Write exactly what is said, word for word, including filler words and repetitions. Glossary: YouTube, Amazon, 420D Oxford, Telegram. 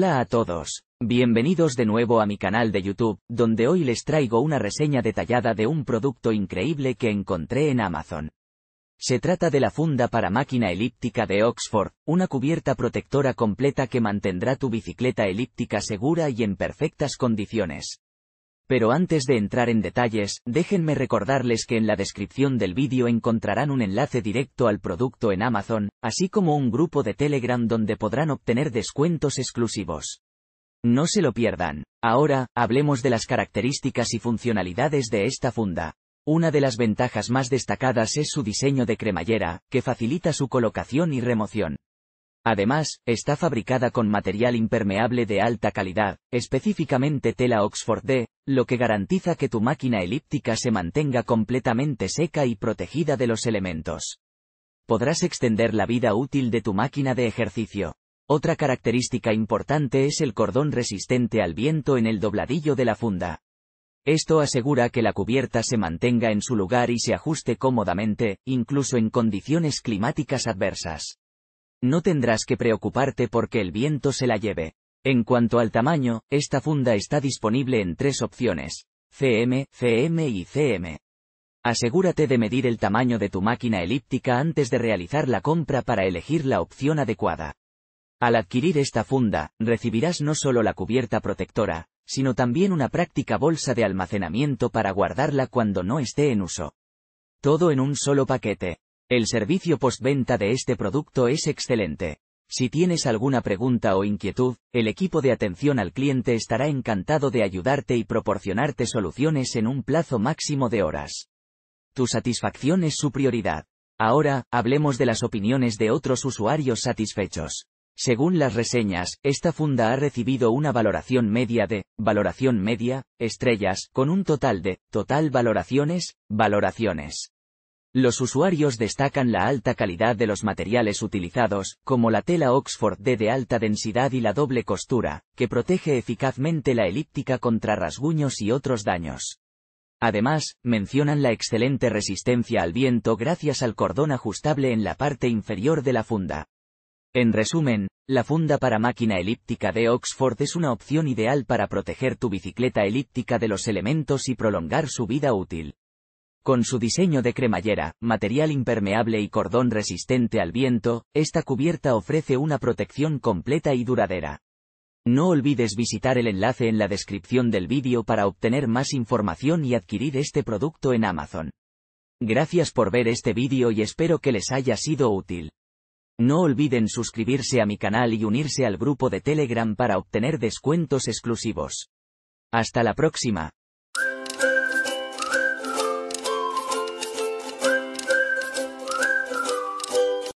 Hola a todos, bienvenidos de nuevo a mi canal de YouTube, donde hoy les traigo una reseña detallada de un producto increíble que encontré en Amazon. Se trata de la funda para máquina elíptica de Oxford, una cubierta protectora completa que mantendrá tu bicicleta elíptica segura y en perfectas condiciones. Pero antes de entrar en detalles, déjenme recordarles que en la descripción del vídeo encontrarán un enlace directo al producto en Amazon, así como un grupo de Telegram donde podrán obtener descuentos exclusivos. No se lo pierdan. Ahora, hablemos de las características y funcionalidades de esta funda. Una de las ventajas más destacadas es su diseño de cremallera, que facilita su colocación y remoción. Además, está fabricada con material impermeable de alta calidad, específicamente tela Oxford D, lo que garantiza que tu máquina elíptica se mantenga completamente seca y protegida de los elementos. Podrás extender la vida útil de tu máquina de ejercicio. Otra característica importante es el cordón resistente al viento en el dobladillo de la funda. Esto asegura que la cubierta se mantenga en su lugar y se ajuste cómodamente, incluso en condiciones climáticas adversas. No tendrás que preocuparte porque el viento se la lleve. En cuanto al tamaño, esta funda está disponible en tres opciones: C M, C M y C M. Asegúrate de medir el tamaño de tu máquina elíptica antes de realizar la compra para elegir la opción adecuada. Al adquirir esta funda, recibirás no solo la cubierta protectora, sino también una práctica bolsa de almacenamiento para guardarla cuando no esté en uso. Todo en un solo paquete. El servicio postventa de este producto es excelente. Si tienes alguna pregunta o inquietud, el equipo de atención al cliente estará encantado de ayudarte y proporcionarte soluciones en un plazo máximo de horas. Tu satisfacción es su prioridad. Ahora, hablemos de las opiniones de otros usuarios satisfechos. Según las reseñas, esta funda ha recibido una valoración media de, valoración media, estrellas, con un total de, total valoraciones, valoraciones. Los usuarios destacan la alta calidad de los materiales utilizados, como la tela Oxford D de alta densidad y la doble costura, que protege eficazmente la elíptica contra rasguños y otros daños. Además, mencionan la excelente resistencia al viento gracias al cordón ajustable en la parte inferior de la funda. En resumen, la funda para máquina elíptica de Oxford es una opción ideal para proteger tu bicicleta elíptica de los elementos y prolongar su vida útil. Con su diseño de cremallera, material impermeable y cordón resistente al viento, esta cubierta ofrece una protección completa y duradera. No olvides visitar el enlace en la descripción del vídeo para obtener más información y adquirir este producto en Amazon. Gracias por ver este vídeo y espero que les haya sido útil. No olviden suscribirse a mi canal y unirse al grupo de Telegram para obtener descuentos exclusivos. Hasta la próxima.